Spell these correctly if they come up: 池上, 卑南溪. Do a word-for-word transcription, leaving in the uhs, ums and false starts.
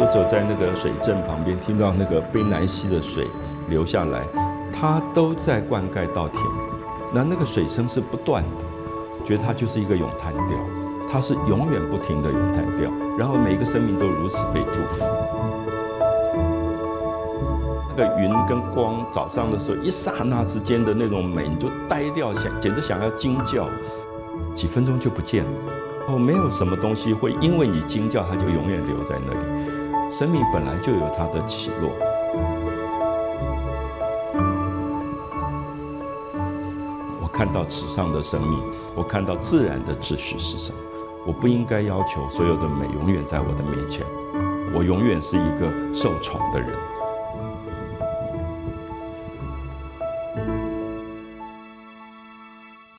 就走在那个水镇旁边，听到那个卑南溪的水流下来，它都在灌溉稻田。那那个水声是不断的，觉得它就是一个咏叹调，它是永远不停的咏叹调。然后每一个生命都如此被祝福。那个云跟光，早上的时候一刹那之间的那种美，你就呆掉，想简直想要惊叫，几分钟就不见了。 哦，没有什么东西会因为你惊叫，它就永远留在那里。生命本来就有它的起落。我看到池上的生命，我看到自然的秩序是什么。我不应该要求所有的美永远在我的面前。我永远是一个受宠的人。